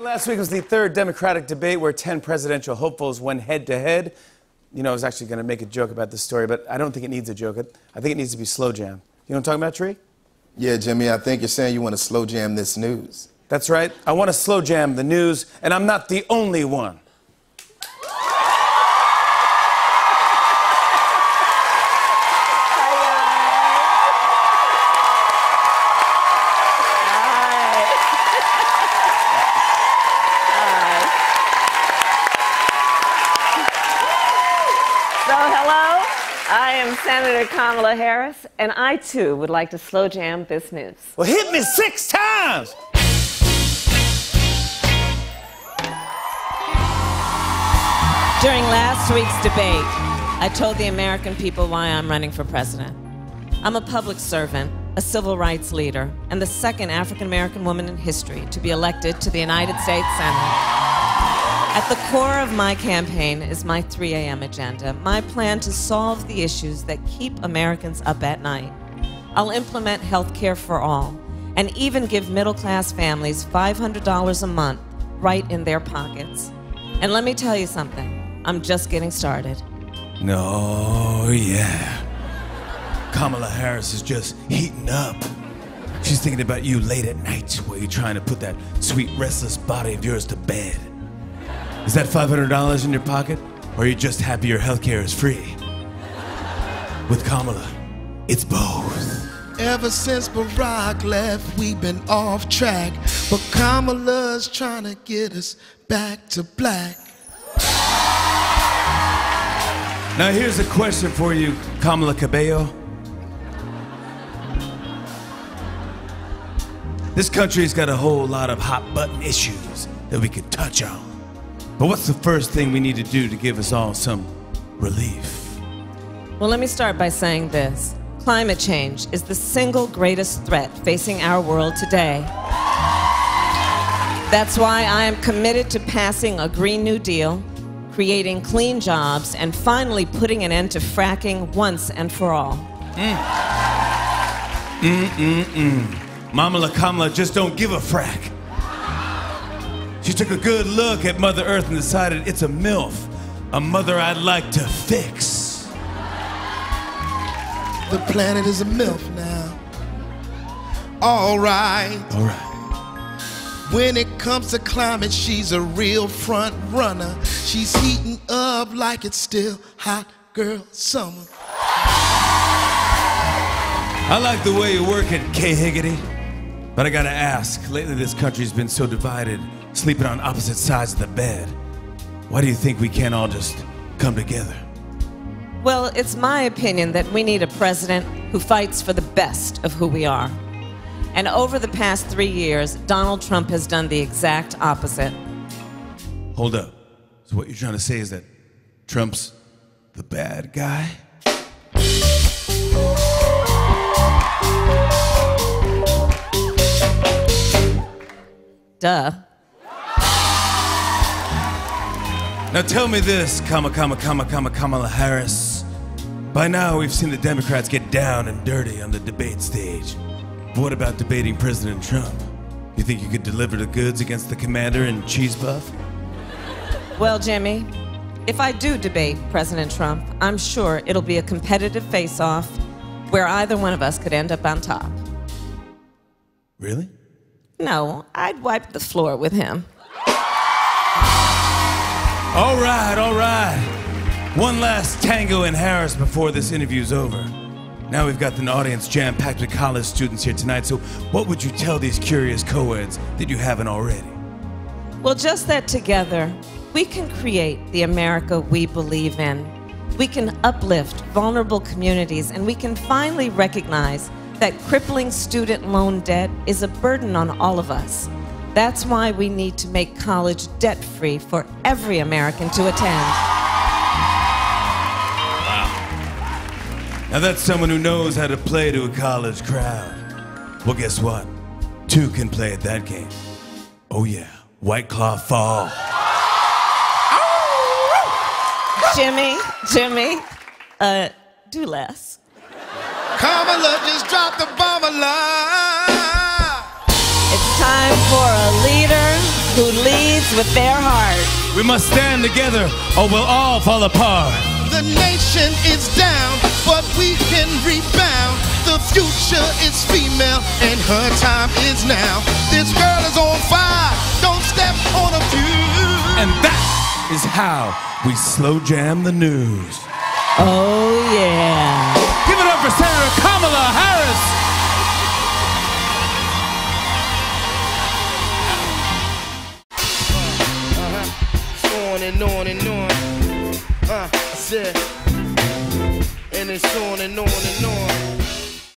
Last week was the third Democratic debate where 10 presidential hopefuls went head-to-head. You know, I was actually going to make a joke about this story, but I don't think it needs a joke. I think it needs to be slow jam. You know what I'm talking about, Tariq? Yeah, Jimmy, I think you're saying you want to slow jam this news. That's right. I want to slow jam the news, and I'm not the only one. So, hello, I am Senator Kamala Harris, and I, too, would like to slow jam this news. Well, hit me 6 times! During last week's debate, I told the American people why I'm running for president. I'm a public servant, a civil rights leader, and the second African-American woman in history to be elected to the United States Senate. At the core of my campaign is my 3 a.m. agenda, my plan to solve the issues that keep Americans up at night. I'll implement health care for all and even give middle-class families $500 a month right in their pockets. And let me tell you something, I'm just getting started. No, yeah. Kamala Harris is just heating up. She's thinking about you late at night while you're trying to put that sweet, restless body of yours to bed. Is that $500 in your pocket, or are you just happy your health care is free? With Kamala, it's both. Ever since Barack left, we've been off track, but Kamala's trying to get us back to black. Now here's a question for you, Kamala Cabello. This country's got a whole lot of hot-button issues that we could touch on. But what's the first thing we need to do to give us all some relief? Well, let me start by saying this. Climate change is the single greatest threat facing our world today. That's why I am committed to passing a Green New Deal, creating clean jobs, and finally putting an end to fracking once and for all. Mama Kamala just don't give a frack. She took a good look at Mother Earth and decided it's a MILF, a mother I'd like to fix. The planet is a MILF now. All right. All right. When it comes to climate, she's a real front runner. She's heating up like it's still hot girl summer. I like the way you work at K. Higgity, but I gotta ask, lately this country's been so divided, sleeping on opposite sides of the bed. Why do you think we can't all just come together? Well, it's my opinion that we need a president who fights for the best of who we are. And over the past 3 years, Donald Trump has done the exact opposite. Hold up. So what you're trying to say is that Trump's the bad guy? Duh. Now tell me this, Kamala Harris. By now we've seen the Democrats get down and dirty on the debate stage. But what about debating President Trump? You think you could deliver the goods against the commander in cheese puff? Well, Jimmy, if I do debate President Trump, I'm sure it'll be a competitive face-off where either one of us could end up on top. Really? No, I'd wipe the floor with him. All right, all right. One last tango in Harris before this interview's over. Now we've got an audience jam-packed with college students here tonight, so what would you tell these curious co-eds that you haven't already? Well, just that together, we can create the America we believe in. We can uplift vulnerable communities, and we can finally recognize that crippling student loan debt is a burden on all of us. That's why we need to make college debt-free for every American to attend. Wow. Now that's someone who knows how to play to a college crowd. Well, guess what? 2 can play at that game. Oh yeah, White Claw Fall. Jimmy, do less. Kamala just dropped the bomb alarm. It's time for a leader who leads with their heart. We must stand together or we'll all fall apart. The nation is down, but we can rebound. The future is female and her time is now. This girl is on fire, don't step on a fuse. And that is how we slow jam the news. Oh yeah. Give it up for Senator Kamala Harris. On and on. I said, and it's on and on and on.